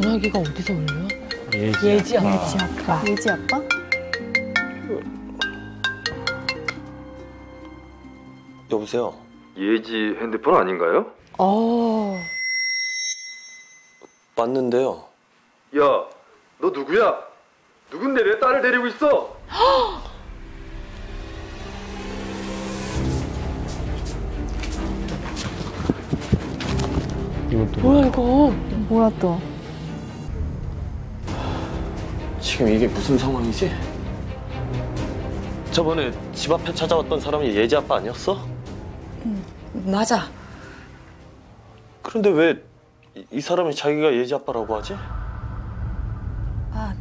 전화기가 어디서 울려? 예지 아빠. 예지 아빠. 예지 아빠? 여보세요? 예지 핸드폰 아닌가요? 어. 맞는데요. 야, 너 누구야? 누군데 내 딸을 데리고 있어? 이것도 뭐야 이거? 뭐야 또? 지금 이게 무슨 상황이지? 저번에 집 앞에 찾아왔던 사람이 예지 아빠 아니었어? 응, 맞아. 그런데 왜 이 사람이 자기가 예지 아빠라고 하지? 아,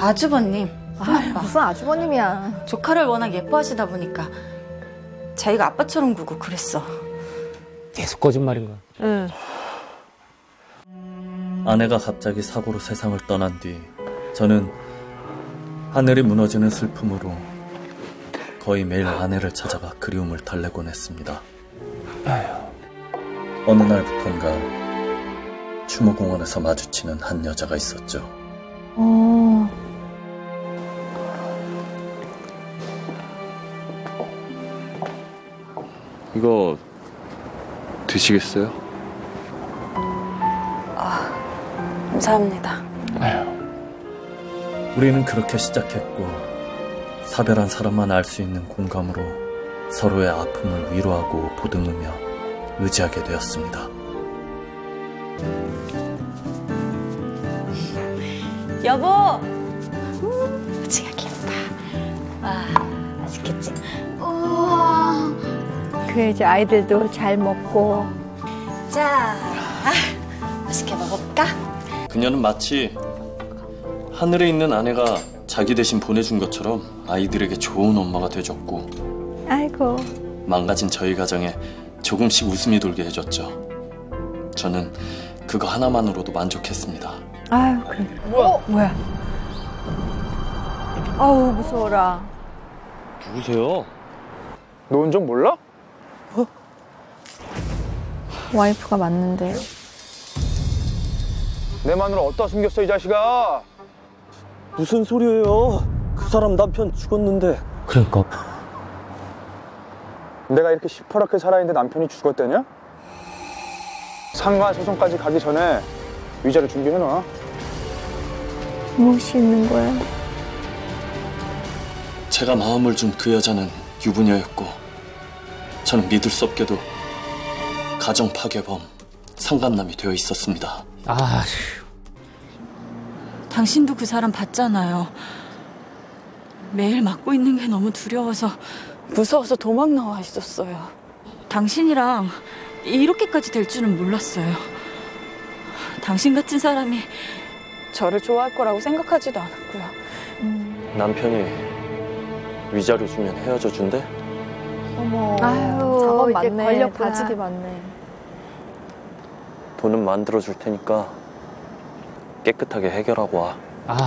아주버님. 아빠. 무슨 아주버님이야. 조카를 워낙 예뻐하시다 보니까 자기가 아빠처럼 구고 그랬어. 계속 거짓말인 거야. 응. 아내가 갑자기 사고로 세상을 떠난 뒤 저는 하늘이 무너지는 슬픔으로 거의 매일 아내를 찾아가 그리움을 달래곤 했습니다. 어느 날부턴가 추모공원에서 마주치는 한 여자가 있었죠. 이거 드시겠어요? 아, 감사합니다. 우리는 그렇게 시작했고 사별한 사람만 알 수 있는 공감으로 서로의 아픔을 위로하고 보듬으며 의지하게 되었습니다. 여보! 부치가 귀엽다. 와, 맛있겠지? 우와. 그래 이제 아이들도 잘 먹고. 자, 맛있게 먹어볼까? 그녀는 마치 하늘에 있는 아내가 자기 대신 보내준 것처럼 아이들에게 좋은 엄마가 되줬고, 아이고, 망가진 저희 가정에 조금씩 웃음이 돌게 해줬죠. 저는 그거 하나만으로도 만족했습니다. 아유, 그래. 뭐야? 아우, 무서워라. 누구세요? 너 운전 몰라? 어? 와이프가 맞는데. 내 마누라 어디다 숨겼어, 이 자식아? 무슨 소리예요? 그 사람 남편 죽었는데. 그러니까. 내가 이렇게 시퍼렇게 살아있는데 남편이 죽었대냐? 상가 소송까지 가기 전에 위자료 준비해놔. 무엇이 있는 거야? 제가 마음을 준 그 여자는 유부녀였고, 저는 믿을 수 없게도 가정 파괴범, 상간남이 되어 있었습니다. 아휴. 당신도 그 사람 봤잖아요. 매일 맞고 있는 게 너무 두려워서, 무서워서 도망 나와 있었어요. 당신이랑 이렇게까지 될 줄은 몰랐어요. 당신 같은 사람이 저를 좋아할 거라고 생각하지도 않았고요. 남편이 위자료 주면 헤어져 준대? 어머, 아유, 작업 이제 맞네. 권력 가지기 맞네. 돈은 만들어 줄 테니까 깨끗하게 해결하고 와. 아휴.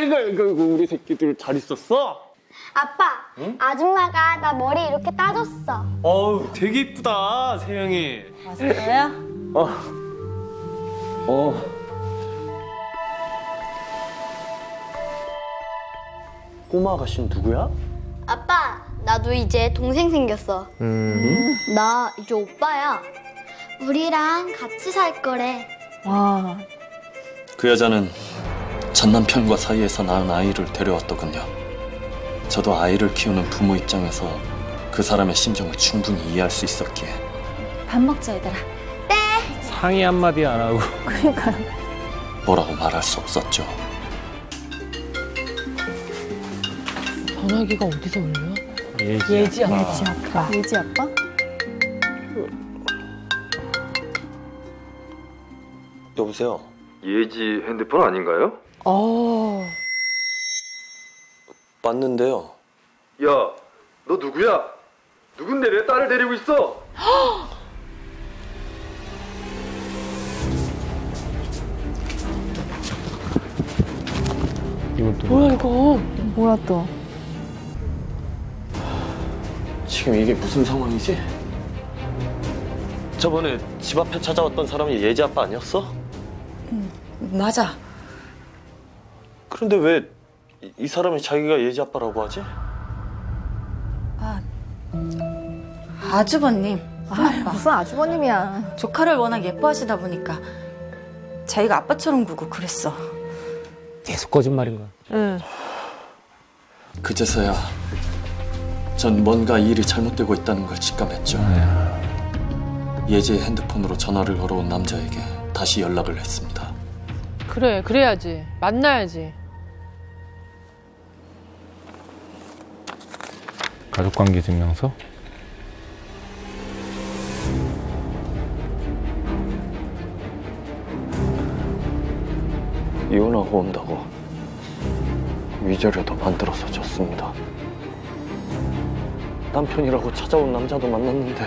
아이고, 우리 새끼들 잘 있었어? 아빠, 응? 아줌마가 나 머리 이렇게 따줬어. 어우, 되게 이쁘다, 세영이. 맞아요? 꼬마 아가씨는 누구야? 아빠, 나도 이제 동생 생겼어. 나 이제 오빠야. 우리랑 같이 살 거래. 와. 그 여자는 전 남편과 사이에서 낳은 아이를 데려왔더군요. 저도 아이를 키우는 부모 입장에서 그 사람의 심정을 충분히 이해할 수 있었기에. 밥 먹자, 얘들아. 네. 상의 한마디 안 하고. 그러니까요. 뭐라고 말할 수 없었죠. 전화기가 어디서 울려? 예지 아빠. 예지 아빠? 여보세요? 예지 핸드폰 아닌가요? 맞는데요. 야, 너 누구야? 누군데 내 딸을 데리고 있어? 이것도 뭐야 이거? 뭐야 또? 지금 이게 무슨 상황이지? 저번에 집 앞에 찾아왔던 사람이 예지 아빠 아니었어? 맞아. 그런데 왜 이 사람이 자기가 예지 아빠라고 하지? 아주버님. 아빠. 무슨 아주버님이야. 조카를 워낙 예뻐하시다 보니까 자기가 아빠처럼 구고 그랬어. 계속 거짓말인 거야. 응. 그제서야 전 뭔가 일이 잘못되고 있다는 걸 직감했죠. 예지의 핸드폰으로 전화를 걸어온 남자에게 다시 연락을 했습니다. 그래, 그래야지. 만나야지. 가족관계 증명서? 이혼하고 온다고 위자료 더 만들어서 줬습니다. 남편이라고 찾아온 남자도 만났는데.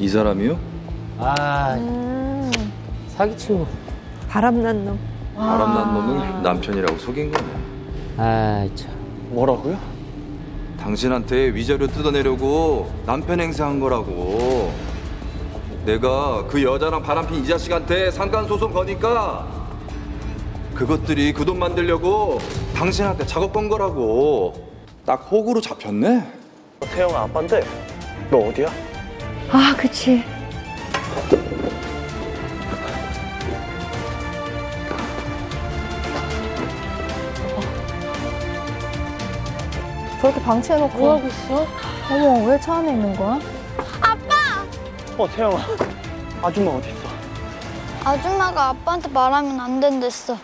이 사람이요? 아, 사기치고 바람난 놈. 바람난 놈을 남편이라고 속인 거네. 아, 참. 뭐라고요? 당신한테 위자료 뜯어내려고 남편 행세한 거라고. 내가 그 여자랑 바람핀 이 자식한테 상간소송 거니까 그것들이 그 돈 만들려고 당신한테 작업 건 거라고. 딱 호구로 잡혔네? 태영아, 아빠인데 너 어디야? 아, 그치. 저렇게 방치해놓고 뭐하고 있어? 어머, 왜 차 안에 있는 거야? 태영아, 아줌마 어디 있어? 아줌마가 아빠한테 말하면 안 된댔어.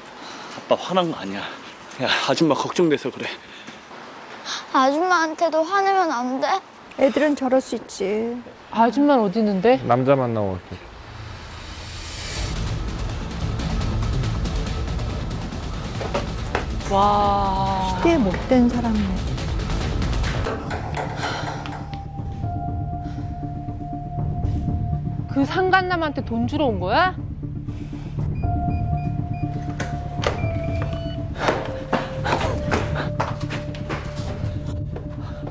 아빠 화난 거 아니야. 야, 아줌마 걱정돼서 그래. 아줌마한테도 화내면 안 돼? 애들은 저럴 수 있지. 아줌마는 어디 있는데? 남자 만나고 왔어. 와, 시대에 못된 사람이네. 그 상간남한테 돈 주러 온 거야?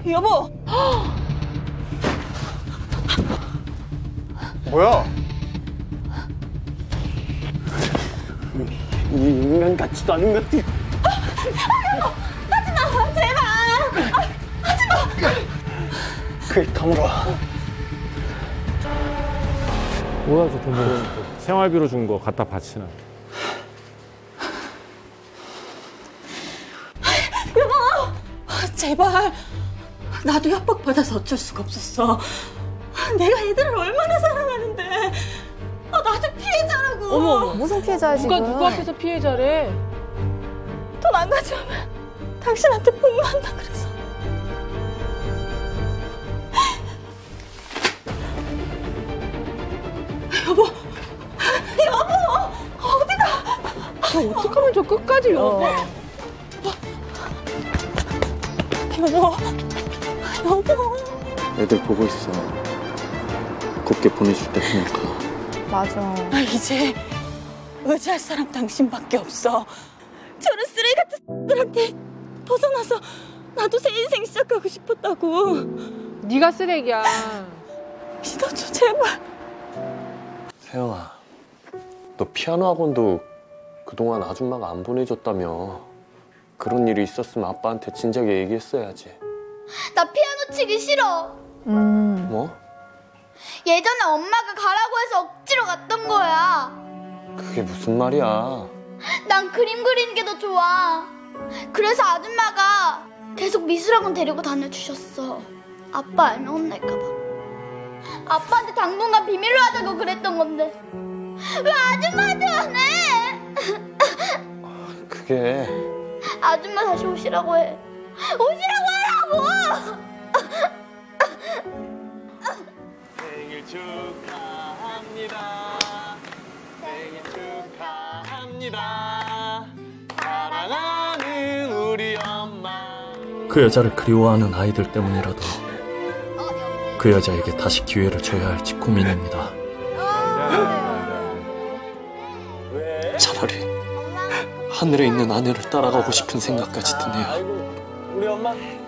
여보! 뭐야? 이 인간 같지도 않은 것들. 여보! 하지마! 제발! 하지마! 그걸 다물어. 몰라서 돈 벌어. 생활비로 준 거 갖다 바치나. 여보! 제발! 나도 협박받아서 어쩔 수가 없었어. 내가 애들을 얼마나 사랑하는데. 나도 피해자라고. 어머, 무슨 피해자야 지금. 누가 누구 앞에서 피해자래. 돈 안 가져오면 당신한테 복무한다 그래서. 여보! 여보! 어디가! 야, 어떡하면 저 끝까지 여보! 여보! 여보! 애들 보고 있어. 곱게 보내줄 때 보니까. 맞아. 나 이제 의지할 사람 당신밖에 없어. 저런 쓰레기 같은 X들한테 벗어나서 나도 새 인생 시작하고 싶었다고. 네가 쓰레기야. 믿어줘, 제발. 태영아, 너 피아노 학원도 그동안 아줌마가 안 보내줬다며. 그런 일이 있었으면 아빠한테 진작에 얘기했어야지. 나 피아노 치기 싫어. 뭐? 예전에 엄마가 가라고 해서 억지로 갔던 거야. 그게 무슨 말이야. 난 그림 그리는 게 더 좋아. 그래서 아줌마가 계속 미술학원 데리고 다녀주셨어. 아빠 알면 혼날까 봐. 아빠한테 당분간 비밀로 하자고 그랬던 건데 왜 아줌마한테 화내? 그게 아줌마 다시 오시라고 해. 오시라고 하라고. 생일 축하합니다. 생일 축하합니다. 사랑하는 우리 엄마. 그 여자를 그리워하는 아이들 때문이라도 그 여자에게 다시 기회를 줘야 할지 고민입니다. 차라리 하늘에 있는 아내를 따라가고 싶은 생각까지 드네요. 우리 엄마? 우리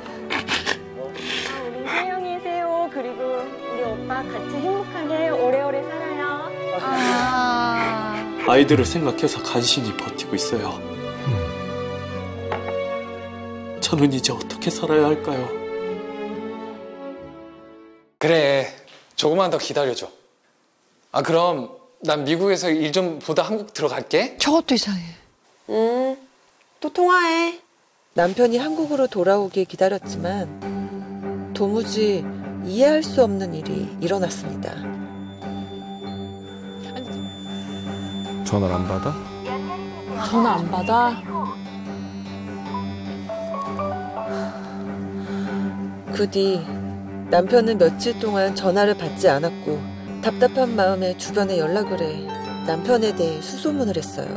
세영이, 세호 그리고 우리 오빠 같이 행복하게 오래오래 살아요. 아. 아이들을 생각해서 간신히 버티고 있어요. 저는 이제 어떻게 살아야 할까요? 그래, 조금만 더 기다려줘. 아, 그럼 난 미국에서 일 좀 보다 한국 들어갈게. 저것도 이상해. 또 통화해. 남편이 한국으로 돌아오길 기다렸지만 도무지 이해할 수 없는 일이 일어났습니다. 전화를 안 받아? 전화 안 받아? 그 뒤 남편은 며칠 동안 전화를 받지 않았고 답답한 마음에 주변에 연락을 해 남편에 대해 수소문을 했어요.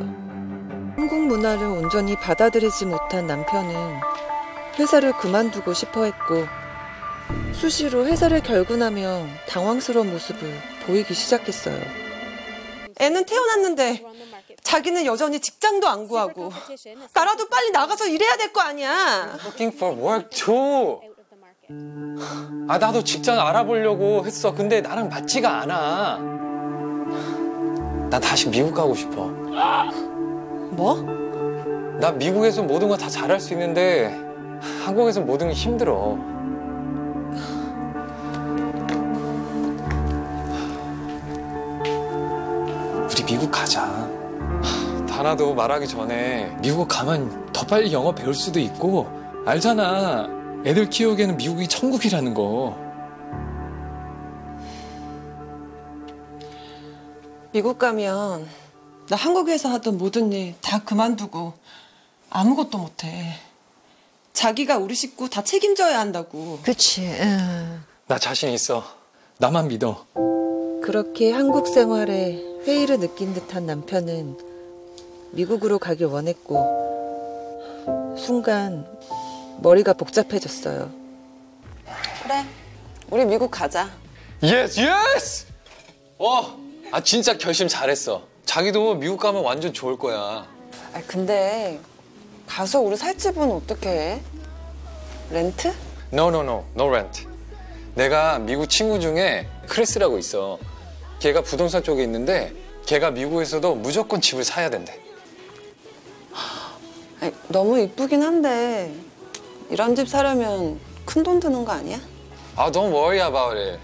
한국 문화를 온전히 받아들이지 못한 남편은 회사를 그만두고 싶어 했고 수시로 회사를 결근하며 당황스러운 모습을 보이기 시작했어요. 애는 태어났는데 자기는 여전히 직장도 안 구하고 나라도 빨리 나가서 일해야 될 거 아니야. Looking for work too. 아, 나도 직장 알아보려고 했어. 근데 나랑 맞지가 않아. 나 다시 미국 가고 싶어. 뭐? 나 미국에서 모든 거 다 잘할 수 있는데 한국에서 모든 게 힘들어. 우리 미국 가자. 다나도 말하기 전에 미국 가면 더 빨리 영어 배울 수도 있고 알잖아. 애들 키우기에는 미국이 천국이라는 거. 미국 가면 나 한국에서 하던 모든 일 다 그만두고 아무것도 못해. 자기가 우리 식구 다 책임져야 한다고. 그치. 나 자신 있어. 나만 믿어. 그렇게 한국 생활에 회의를 느낀 듯한 남편은 미국으로 가길 원했고 순간 머리가 복잡해졌어요. 그래, 우리 미국 가자. 예스, 예스! 아 진짜 결심 잘했어. 자기도 미국 가면 완전 좋을 거야. 아 근데 가서 우리 살 집은 어떻게 해? 렌트? No rent. 내가 미국 친구 중에 크리스라고 있어. 걔가 부동산 쪽에 있는데 걔가 미국에서도 무조건 집을 사야 된대. 아니, 너무 이쁘긴 한데 이런 집 사려면 큰 돈 드는 거 아니야? 아, don't worry about it.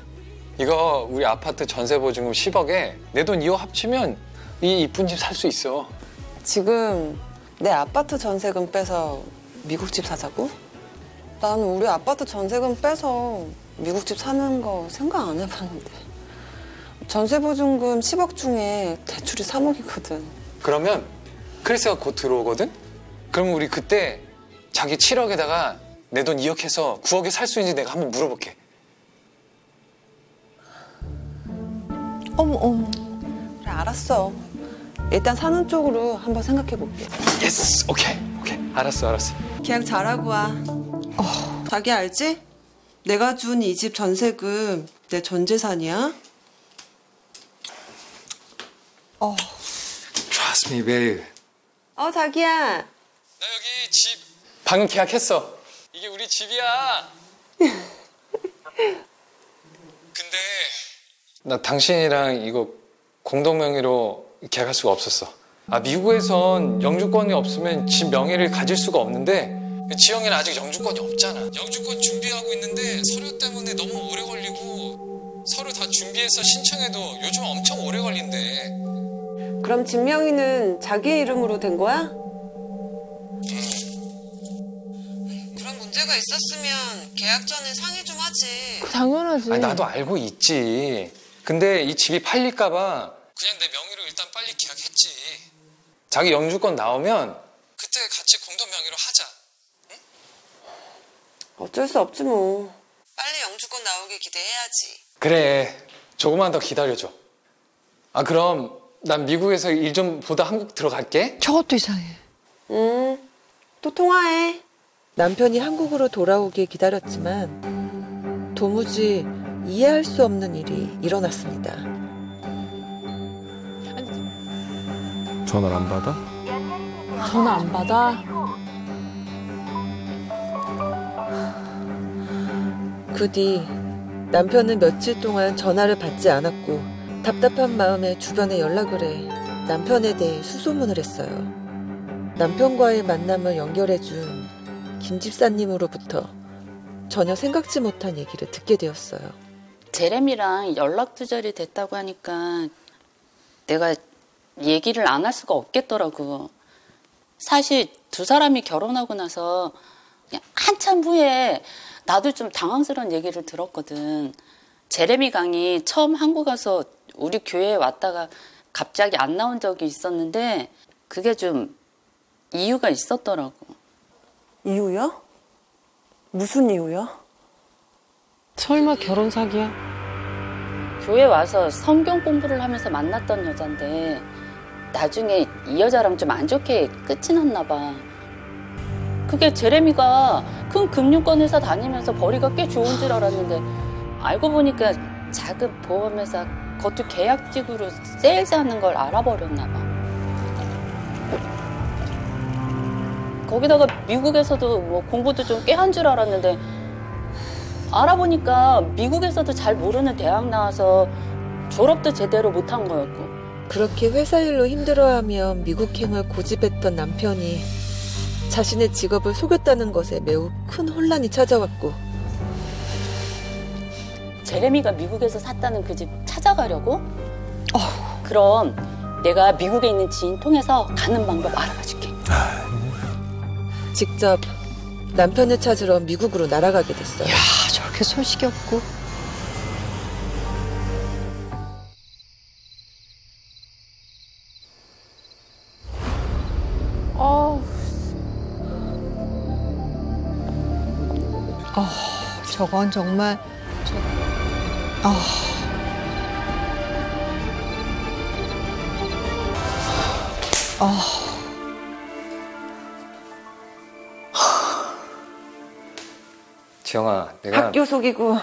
이거 우리 아파트 전세 보증금 10억에 내 돈 2억 합치면 이 이쁜 집 살 수 있어. 지금 내 아파트 전세금 빼서 미국 집 사자고? 난 우리 아파트 전세금 빼서 미국 집 사는 거 생각 안 해봤는데. 전세 보증금 10억 중에 대출이 3억이거든. 그러면 크리스가 곧 들어오거든? 그럼 우리 그때 자기 7억에다가 내 돈 2억 해서 9억에 살 수 있는지 내가 한번 물어볼게. 어머. 그래, 알았어. 일단 사는 쪽으로 한번 생각해볼게. 예스! 오케이. 알았어. 계약 잘하고 와. 자기 알지? 내가 준 이 집 전세금 내 전 재산이야. Trust me, babe. 자기야. 나 여기 집 방금 계약했어. 이게 우리 집이야. 근데 나 당신이랑 이거 공동 명의로 계약할 수가 없었어. 아, 미국에선 영주권이 없으면 집 명의를 가질 수가 없는데 지영이는 아직 영주권이 없잖아. 영주권 준비하고 있는데 서류 때문에 너무 오래 걸리고 서류 다 준비해서 신청해도 요즘 엄청 오래 걸린대. 그럼 집 명의는 자기 이름으로 된 거야? 그런 문제가 있었으면 계약 전에 상의 좀 하지. 당연하지. 아니, 나도 알고 있지. 근데 이 집이 팔릴까 봐 그냥 내 명의로 일단 빨리 계약했지. 자기 영주권 나오면 그때 같이 공동 명의로 하자. 응? 어쩔 수 없지 뭐. 빨리 영주권 나오길 기대해야지. 그래, 조금만 더 기다려줘. 아, 그럼 난 미국에서 일 좀 보다 한국 들어갈게. 저것도 이상해. 또 통화해. 남편이 한국으로 돌아오길 기다렸지만 도무지 이해할 수 없는 일이 일어났습니다. 전화를 안 받아? 전화 안 받아? 그 뒤 남편은 며칠 동안 전화를 받지 않았고 답답한 마음에 주변에 연락을 해 남편에 대해 수소문을 했어요. 남편과의 만남을 연결해준 김 집사님으로부터 전혀 생각지 못한 얘기를 듣게 되었어요. 제레미랑 연락 두절이 됐다고 하니까 내가 얘기를 안 할 수가 없겠더라고. 사실 두 사람이 결혼하고 나서 한참 후에 나도 좀 당황스러운 얘기를 들었거든. 제레미 강이 처음 한국 가서 우리 교회에 왔다가 갑자기 안 나온 적이 있었는데 그게 좀 이유가 있었더라고. 이유야? 무슨 이유야? 설마 결혼 사기야? 교회 와서 성경 공부를 하면서 만났던 여잔데 나중에 이 여자랑 좀 안 좋게 끝이 났나 봐. 그게 제레미가 큰 금융권 회사 다니면서 벌이가 꽤 좋은 줄 알았는데 알고 보니까 작은 보험회사 그것도 계약직으로 세일즈하는 걸 알아버렸나 봐. 거기다가 미국에서도 뭐 공부도 좀 꽤 한 줄 알았는데 알아보니까 미국에서도 잘 모르는 대학 나와서 졸업도 제대로 못한 거였고. 그렇게 회사 일로 힘들어하며 미국행을 고집했던 남편이 자신의 직업을 속였다는 것에 매우 큰 혼란이 찾아왔고. 제레미가 미국에서 샀다는 그 집 찾아가려고? 그럼 내가 미국에 있는 지인 통해서 가는 방법 알아봐줄게. 직접 남편을 찾으러 미국으로 날아가게 됐어요. 이야, 저렇게 소식이 없고. 저건 정말 지영아, 내가 학교 속이고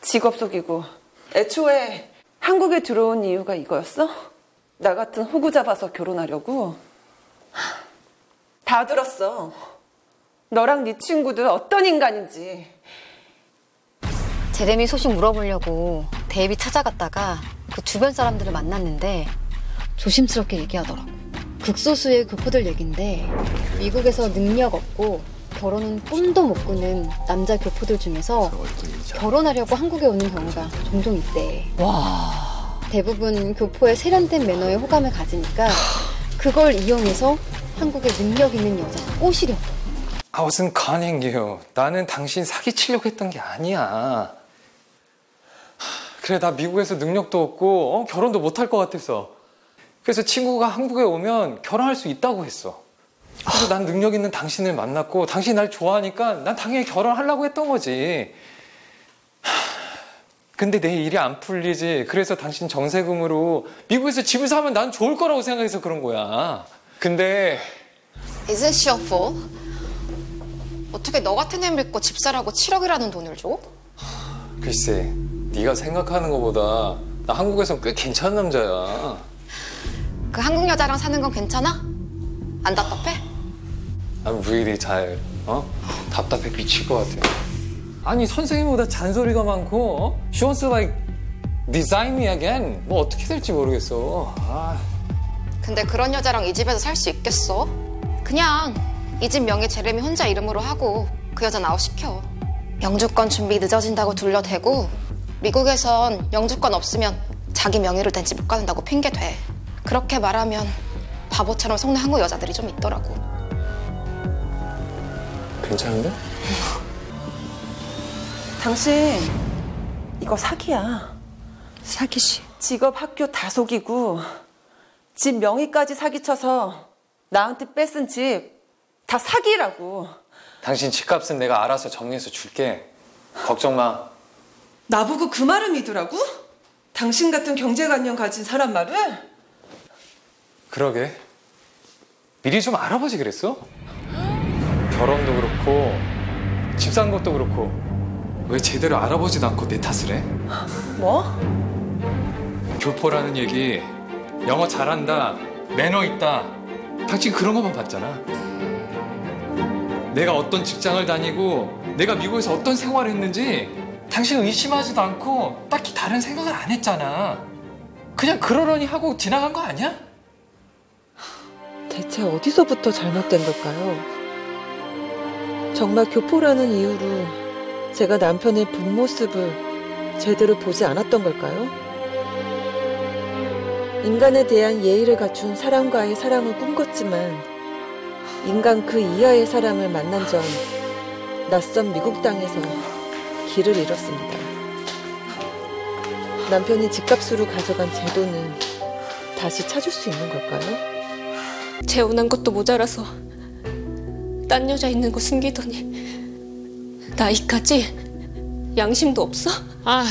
직업 속이고. 애초에 한국에 들어온 이유가 이거였어? 나 같은 호구 잡아서 결혼하려고? 다 들었어. 너랑 네 친구들 어떤 인간인지. 제레미 소식 물어보려고 데이비 찾아갔다가 그 주변 사람들을 만났는데 조심스럽게 얘기하더라고. 극소수의 교포들 얘긴데 미국에서 능력 없고 결혼은 꿈도 못 꾸는 남자 교포들 중에서 결혼하려고 한국에 오는 경우가 종종 있대. 와. 대부분 교포의 세련된 매너에 호감을 가지니까 그걸 이용해서 한국에 능력 있는 여자를 꼬시려고. 아, 무슨 간행이요. 나는 당신 사기치려고 했던 게 아니야. 그래, 나 미국에서 능력도 없고 결혼도 못할 것 같았어. 그래서 친구가 한국에 오면 결혼할 수 있다고 했어. 그래서 난 능력 있는 당신을 만났고 당신이 날 좋아하니까 난 당연히 결혼하려고 했던 거지. 근데 내 일이 안 풀리지. 그래서 당신 전세금으로 미국에서 집을 사면 난 좋을 거라고 생각해서 그런 거야. 근데 Isn't she awful? 어떻게 너 같은 애 믿고 집 사라고 7억이라는 돈을 줘? 글쎄, 네가 생각하는 것보다 나 한국에선 꽤 괜찮은 남자야. 그 한국 여자랑 사는 건 괜찮아? 안 답답해? I'm really tired. 답답해 미칠 것 같아. 아니, 선생님보다 잔소리가 많고 She wants to like design me again. 뭐 어떻게 될지 모르겠어. 근데 그런 여자랑 이 집에서 살 수 있겠어? 그냥 이 집 명의 제레미 혼자 이름으로 하고 그 여자 아웃시켜. 영주권 준비 늦어진다고 둘러대고 미국에선 영주권 없으면 자기 명의로 된 집 못 갖는다고 핑계대. 그렇게 말하면 바보처럼 속는 한국 여자들이 좀 있더라고. 괜찮은데? 당신 이거 사기야. 사기지. 직업 학교 다 속이고 집 명의까지 사기쳐서 나한테 뺏은 집 다 사기라고. 당신 집값은 내가 알아서 정리해서 줄게. 걱정 마. 나보고 그 말을 믿으라고? 당신 같은 경제관념 가진 사람 말을? 그러게. 미리 좀 알아보지 그랬어? 결혼도 그렇고 집 산 것도 그렇고 왜 제대로 알아보지도 않고 내 탓을 해? 뭐? 교포라는 얘기, 영어 잘한다, 매너 있다, 당신 그런 것만 봤잖아. 내가 어떤 직장을 다니고 내가 미국에서 어떤 생활을 했는지 당신 의심하지도 않고 딱히 다른 생각을 안 했잖아. 그냥 그러려니 하고 지나간 거 아니야? 대체 어디서부터 잘못된 걸까요? 정말 교포라는 이유로 제가 남편의 본 모습을 제대로 보지 않았던 걸까요? 인간에 대한 예의를 갖춘 사람과의 사랑을 꿈꿨지만 인간 그 이하의 사람을 만난 점 낯선 미국 땅에서 길을 잃었습니다. 남편이 집값으로 가져간 제 돈은 다시 찾을 수 있는 걸까요? 재혼한 것도 모자라서 딴 여자 있는 거 숨기더니 나이까지 양심도 없어? 아,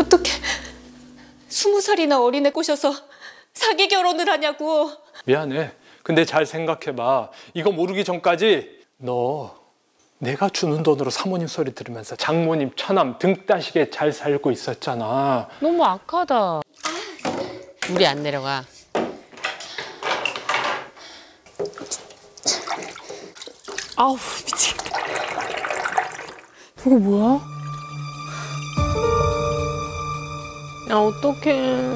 어떻게 20살이나 어린애 꼬셔서 사기 결혼을 하냐고. 미안해. 근데 잘 생각해봐. 이거 모르기 전까지 너 내가 주는 돈으로 사모님 소리 들으면서 장모님, 처남 등 따시게 잘 살고 있었잖아. 너무 악하다. 물이 안 내려가. 아우 미치겠다. 그거 뭐야? 야 어떡해.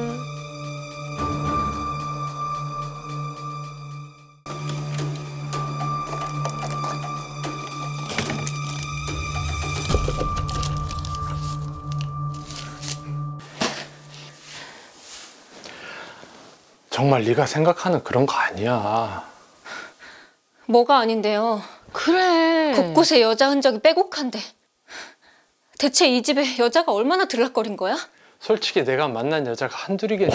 정말 네가 생각하는 그런 거 아니야. 뭐가 아닌데요. 그래. 곳곳에 여자 흔적이 빼곡한데 대체 이 집에 여자가 얼마나 들락거린 거야? 솔직히 내가 만난 여자가 한둘이겠니?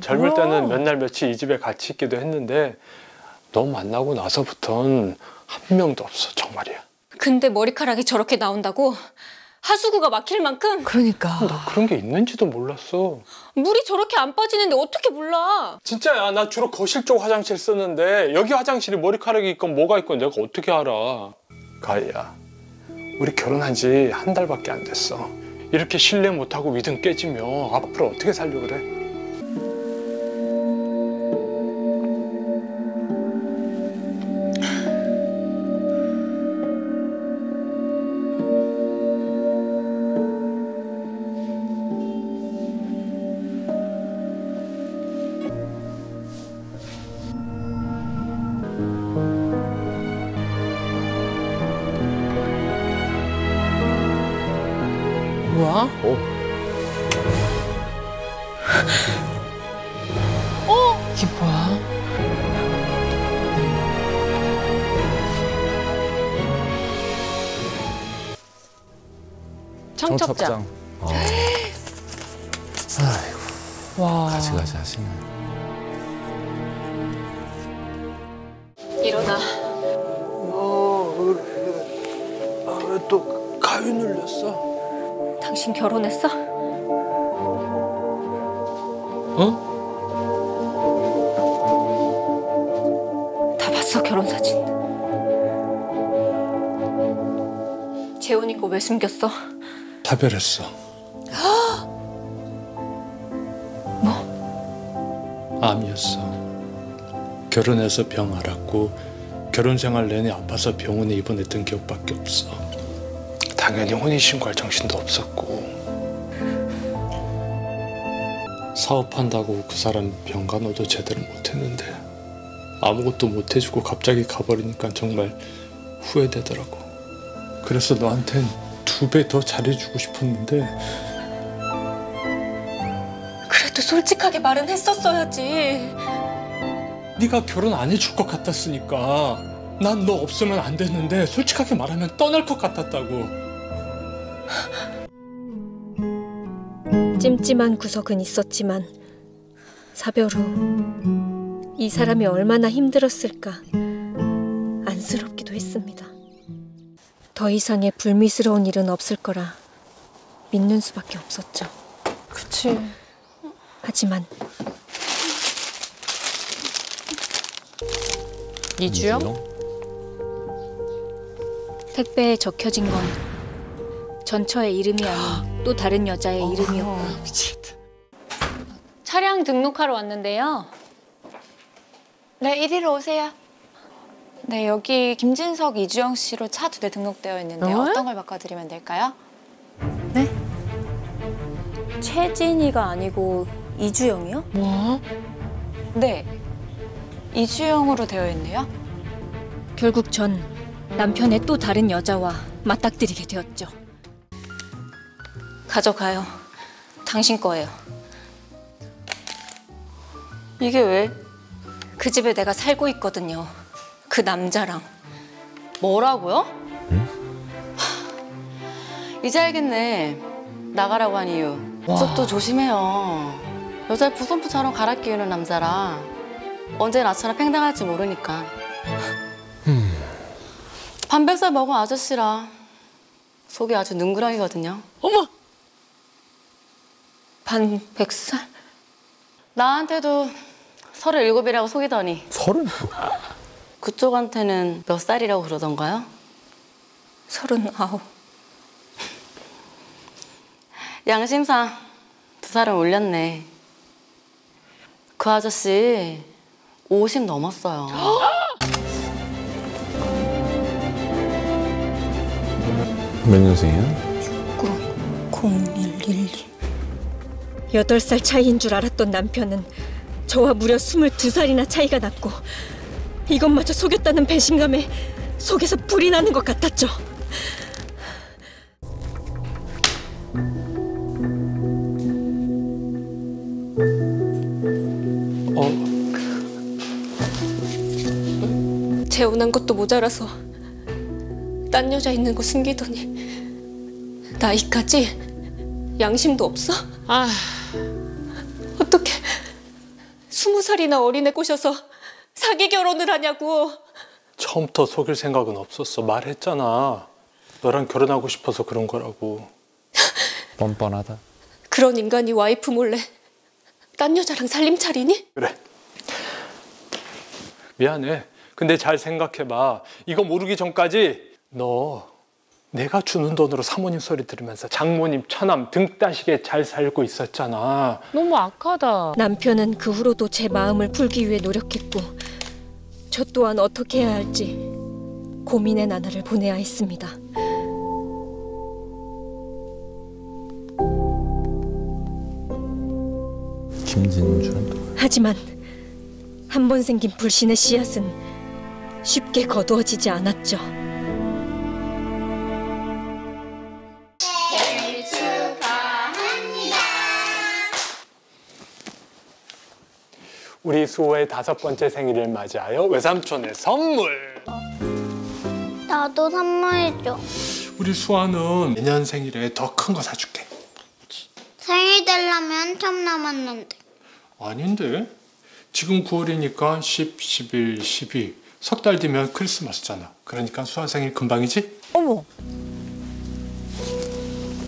젊을 때는 몇 날 며칠 이 집에 같이 있기도 했는데 너 만나고 나서부턴 한 명도 없어. 정말이야. 근데 머리카락이 저렇게 나온다고? 하수구가 막힐 만큼? 그러니까. 나 그런 게 있는지도 몰랐어. 물이 저렇게 안 빠지는데 어떻게 몰라? 진짜야. 나 주로 거실 쪽 화장실 쓰는데 여기 화장실이 머리카락이 있건 뭐가 있건 내가 어떻게 알아. 가희야, 우리 결혼한 지 한 달밖에 안 됐어. 이렇게 신뢰 못하고 믿음 깨지면 앞으로 어떻게 살려고 그래? 청첩장. 아이고. 와. 가지가지 하시네. 일어나. 왜 또 가위 눌렸어? 당신 결혼했어? 어? 다 봤어, 결혼 사진. 재훈이 거 왜 숨겼어? 차별했어. 뭐? 암이었어. 결혼해서 병 앓았고 결혼 생활 내내 아파서 병원에 입원했던 기억밖에 없어. 당연히 혼인신고할 정신도 없었고 사업한다고 그 사람 병간호도 제대로 못했는데 아무것도 못해주고 갑자기 가버리니까 정말 후회되더라고. 그래서 너한텐 2배 더 잘해주고 싶었는데. 그래도 솔직하게 말은 했었어야지. 네가 결혼 안 해줄 것 같았으니까. 난 너 없으면 안 됐는데 솔직하게 말하면 떠날 것 같았다고. 찜찜한 구석은 있었지만 사별 후 이 사람이 얼마나 힘들었을까 안쓰럽기도 했습니다. 더 이상의 불미스러운 일은 없을 거라 믿는 수밖에 없었죠. 그치. 하지만. 2주요? 택배에 적혀진 건 전처의 이름이 아닌 또 다른 여자의 이름이었고. 미치겠다. 차량 등록하러 왔는데요. 네, 이리로 오세요. 네, 여기 김진석, 이주영 씨로 차 2대 등록되어 있는데 어떤 걸 바꿔드리면 될까요? 최진이가 아니고 이주영이요? 뭐? 네, 이주영으로 되어 있네요. 결국 전 남편의 또 다른 여자와 맞닥뜨리게 되었죠. 가져가요. 당신 거예요. 이게 왜? 그 집에 내가 살고 있거든요. 그 남자랑. 뭐라고요? 응? 이제 알겠네. 나가라고 한 이유. 저도 조심해요. 여자를 부손부처럼 갈아 끼우는 남자라 언제 나처럼 팽당할지 모르니까. 반백살 먹은 아저씨라 속이 아주 능구렁이거든요. 어머! 반백살? 나한테도 37이라고 속이더니 37? 그쪽한테는 몇 살이라고 그러던가요? 39. 양심상 2살은 올렸네. 그 아저씨 50 넘었어요. 몇 년생이야? 69 0112. 8살 차이인 줄 알았던 남편은 저와 무려 22살이나 차이가 났고 이것마저 속였다는 배신감에 속에서 불이 나는 것 같았죠. 재혼한 것도 모자라서 딴 여자 있는 거 숨기더니 나이까지 양심도 없어? 아, 어떻게 20살이나 어린애 꼬셔서 사기 결혼을 하냐고. 처음부터 속일 생각은 없었어. 말했잖아. 너랑 결혼하고 싶어서 그런 거라고. 뻔뻔하다. 그런 인간이 와이프 몰래 딴 여자랑 살림 차리니? 그래. 미안해. 근데 잘 생각해봐. 이거 모르기 전까지 너 내가 주는 돈으로 사모님 소리 들으면서 장모님, 처남 등 따시게 잘 살고 있었잖아. 너무 악하다. 남편은 그 후로도 제 마음을 풀기 위해 노력했고 저 또한 어떻게 해야 할지 고민의 나날을 보내야 했습니다. 김진준. 하지만 한 번 생긴 불신의 씨앗은 쉽게 거두어지지 않았죠. 우리 수호의 5번째 생일을 맞이하여 외삼촌의 선물! 나도 선물해줘. 우리 수아는 내년 생일에 더 큰 거 사줄게. 생일 되려면 한참 남았는데. 아닌데? 지금 9월이니까 10, 11, 12 석 달 뒤면 크리스마스잖아. 그러니까 수아 생일 금방이지? 어머!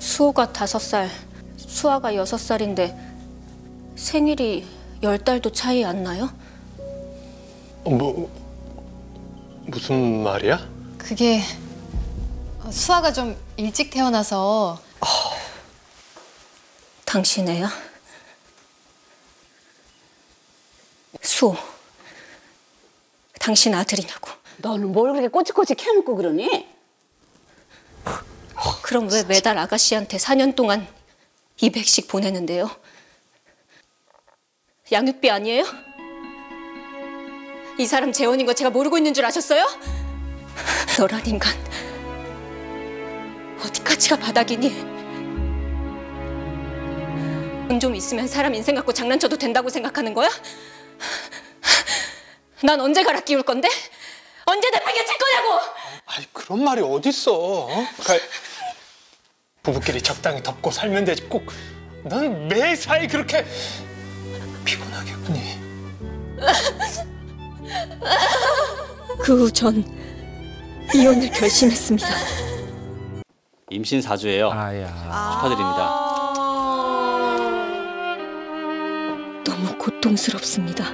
수호가 5살, 수아가 6살인데 생일이 10달도 차이 안 나요? 무슨 말이야? 그게 수아가 좀 일찍 태어나서. 당신 애야? 수호, 당신 아들이냐고. 너는 뭘 그렇게 꼬치꼬치 캐묻고 그러니? 그럼 왜 매달 아가씨한테 4년 동안 200씩 보내는데요? 양육비 아니에요? 이 사람 재혼인 거 제가 모르고 있는 줄 아셨어요? 너란 인간 어디까지가 바닥이니? 돈 좀 있으면 사람 인생 갖고 장난쳐도 된다고 생각하는 거야? 난 언제 갈아 끼울 건데? 언제 내 발견칠 거냐고! 아이, 그런 말이 어딨어. 어? 부부끼리 적당히 덮고 살면 되지. 꼭 난 매사에 그렇게 피곤하겠군요. 그 후 전 이혼을 결심했습니다. 임신 4주예요. 아야. 축하드립니다. 너무 고통스럽습니다.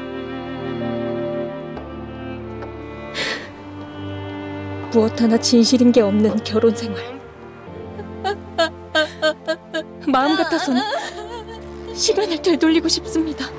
무엇 하나 진실인 게 없는 결혼 생활. 마음 같아서는 시간을 되돌리고 싶습니다.